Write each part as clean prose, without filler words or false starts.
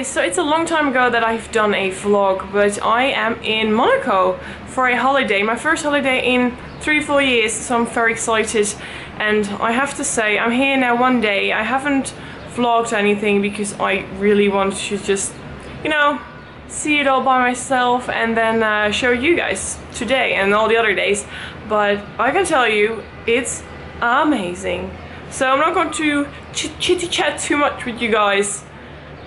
guys, so it's a long time ago that I've done a vlog, but I am in Monaco for a holiday, my first holiday in 3-4 years, so I'm very excited. And I have to say, I'm here now one day. I haven't vlogged anything because I really want to just, you know, see it all by myself and then show you guys today and all the other days. But I can tell you, it's amazing. So I'm not going to chitty chat too much with you guys.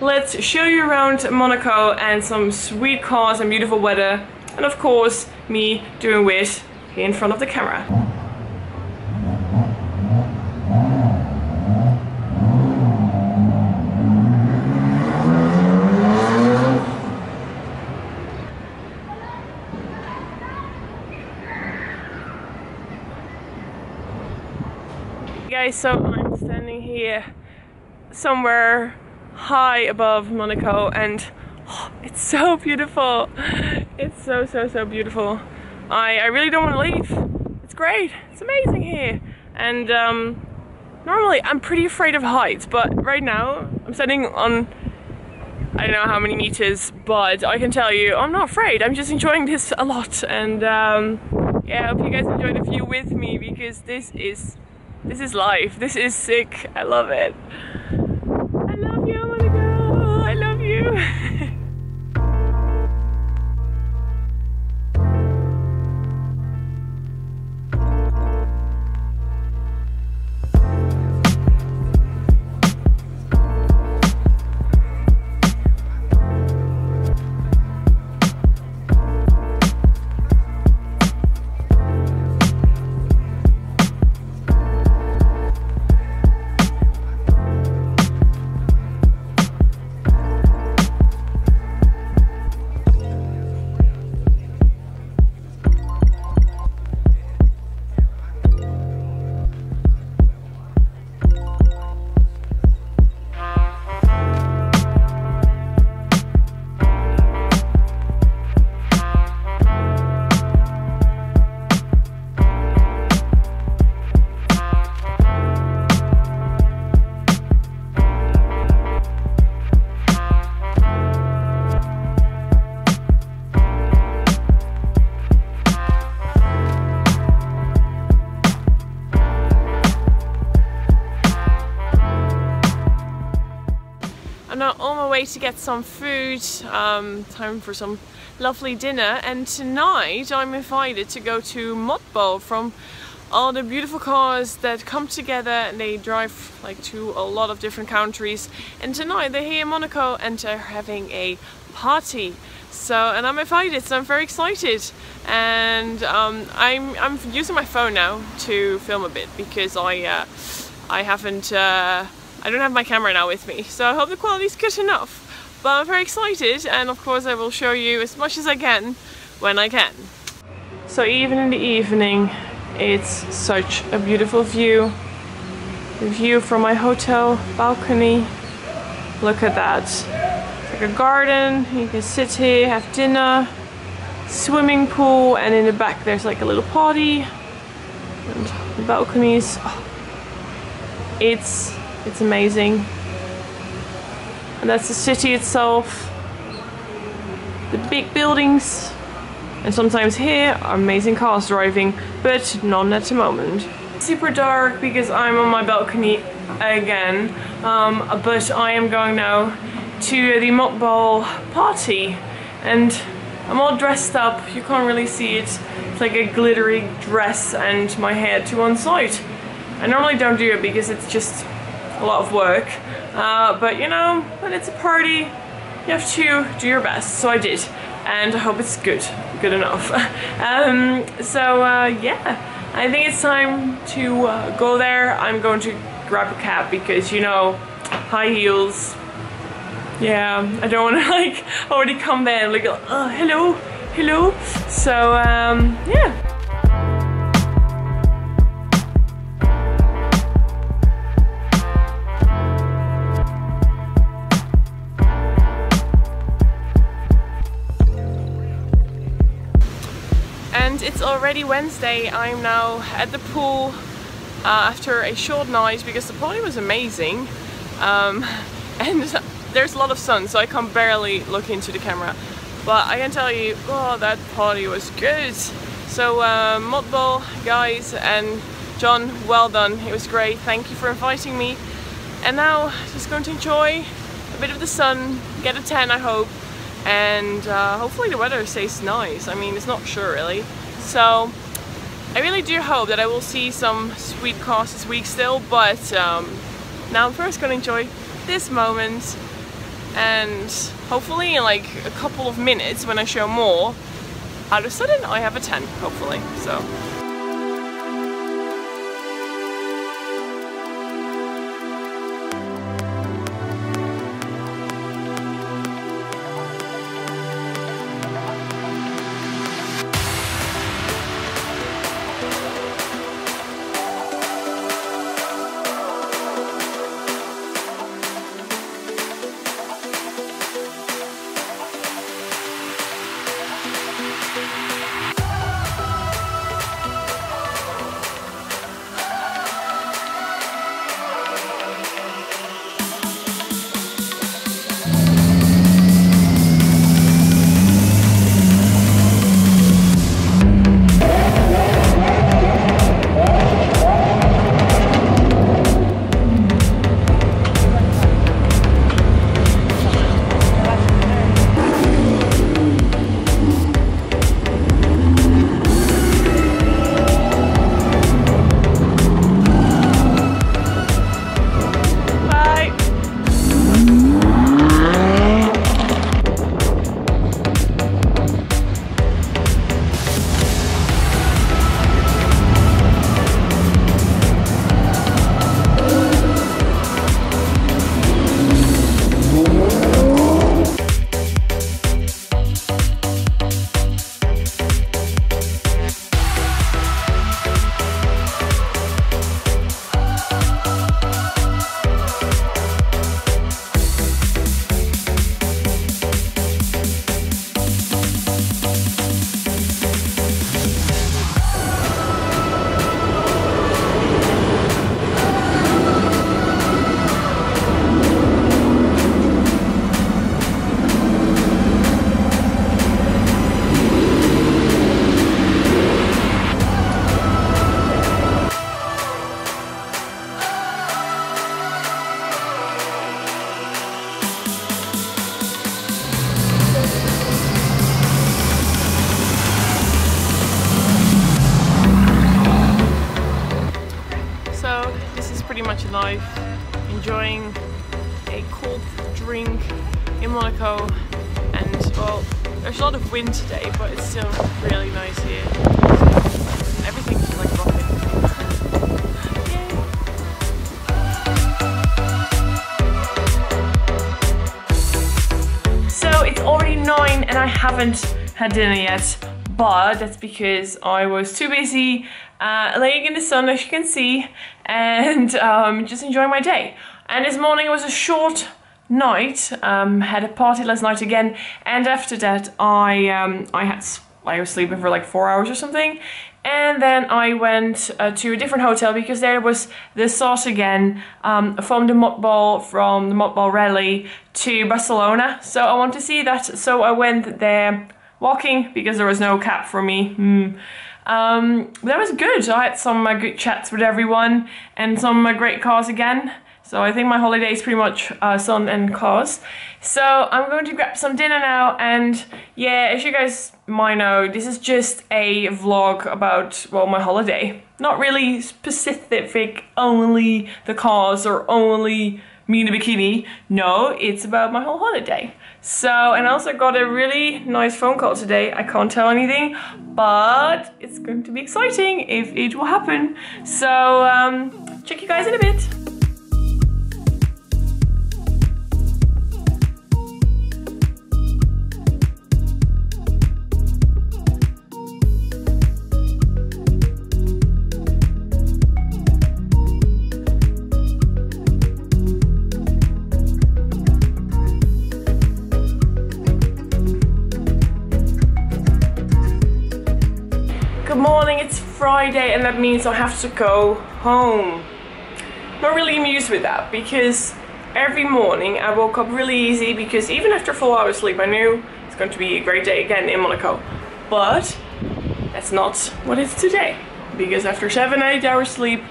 Let's show you around Monaco and some sweet cars and beautiful weather. And of course, me doing weird here in front of the camera. Guys, so I'm standing here somewhere high above Monaco and oh, it's so beautiful. It's so beautiful. I really don't want to leave. It's great. It's amazing here. And normally I'm pretty afraid of heights, but right now I'm standing on I don't know how many meters, but I can tell you I'm not afraid. I'm just enjoying this a lot. And yeah, I hope you guys enjoy the view with me because this is life. This is sick. I love it. I love you, Monaco. I love you. Way to get some food, time for some lovely dinner, and tonight I'm invited to go to Modball from all the beautiful cars that come together and they drive like to a lot of different countries, and tonight they're here in Monaco and they're having a party. So, and I'm invited, so I'm very excited. And I'm using my phone now to film a bit because I don't have my camera now with me, so I hope the quality is good enough. But I'm very excited, and of course I will show you as much as I can when I can. So even in the evening, it's such a beautiful view. The view from my hotel balcony. Look at that. It's like a garden. You can sit here, have dinner, swimming pool, and in the back there's like a little party. And the balconies. Oh. It's amazing. And that's the city itself. The big buildings. And sometimes here are amazing cars driving, but none at the moment. It's super dark because I'm on my balcony again. But I am going now to the Modball party. And I'm all dressed up. You can't really see it. It's like a glittery dress and my hair to one side. I normally don't do it because it's just a lot of work, but you know, when it's a party, you have to do your best, so I did, and I hope it's good enough. Yeah, I think it's time to go there. I'm going to grab a cab because, you know, high heels, yeah, I don't want to like already come there and like, oh, hello, so yeah. It's already Wednesday. I'm now at the pool after a short night because the party was amazing, and there's a lot of sun, so I can barely look into the camera. But I can tell you, oh, that party was good. So Modball guys and John, well done. It was great. Thank you for inviting me. And now just going to enjoy a bit of the sun, get a tan I hope, and hopefully the weather stays nice. I mean, it's not sure really. So I really do hope that I will see some sweet cars this week still, but now I'm first going to enjoy this moment, and hopefully in like a couple of minutes when I show more, all of a sudden I have a tan, hopefully. So. Life, enjoying a cold drink in Monaco, and well, there's a lot of wind today, but it's still really nice here. So everything's just like rocking. Yay. So it's already 9 and I haven't had dinner yet, but that's because I was too busy laying in the sun, as you can see, and just enjoying my day. And this morning was a short night. Had a party last night again, and after that I was sleeping for like 4 hours or something, and then I went to a different hotel because there was the sauce again from the Modball Rally to Barcelona. So I want to see that, so I went there walking because there was no cab for me. That was good. I had some good chats with everyone and some great cars again. So I think my holiday is pretty much sun and cars. So I'm going to grab some dinner now, and yeah, as you guys might know, this is just a vlog about, well, my holiday. Not really specific, only the cars or only me in a bikini. No, it's about my whole holiday. So, and I also got a really nice phone call today. I can't tell anything, but it's going to be exciting if it will happen. So, check you guys in a bit. Friday, and that means I have to go home. Not really amused with that because every morning. I woke up really easy because even after 4 hours sleep I knew it's going to be a great day again in Monaco. But that's not what it's today, because after 7-8 hours sleep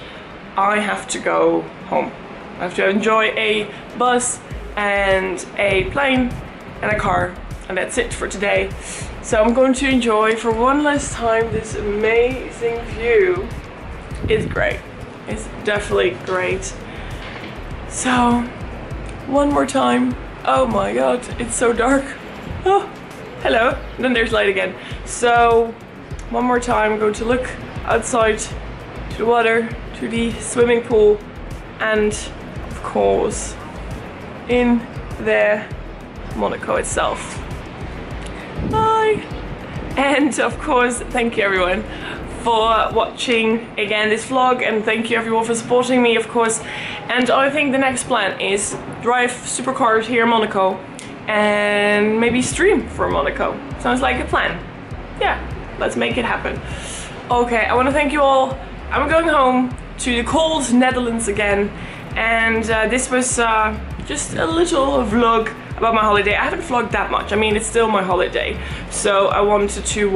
I have to go home. I have to enjoy a bus and a plane and a car, and that's it for today. So I'm going to enjoy for one last time this amazing view. It's great. It's definitely great. So one more time. Oh my god, it's so dark. Oh, hello. And then there's light again. So one more time, I'm going to look outside to the water, to the swimming pool, and of course in the Monaco itself. Bye. And of course thank you everyone for watching again this vlog, and thank you everyone for supporting me, of course. And I think the next plan is drive supercars here in Monaco and maybe stream from Monaco. Sounds like a plan. Yeah, let's make it happen. Okay, I want to thank you all. I'm going home to the cold Netherlands again, and this was just a little vlog about my holiday. I haven't vlogged that much. I mean, it's still my holiday, so I wanted to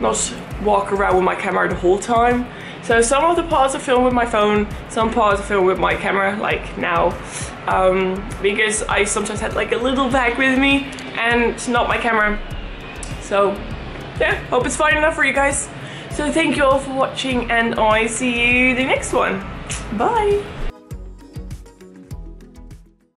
not walk around with my camera the whole time. So some of the parts I film with my phone, some parts I film with my camera, like now, because I sometimes had like a little bag with me and not my camera. So yeah, hope it's fine enough for you guys. So thank you all for watching, and I see you the next one. Bye.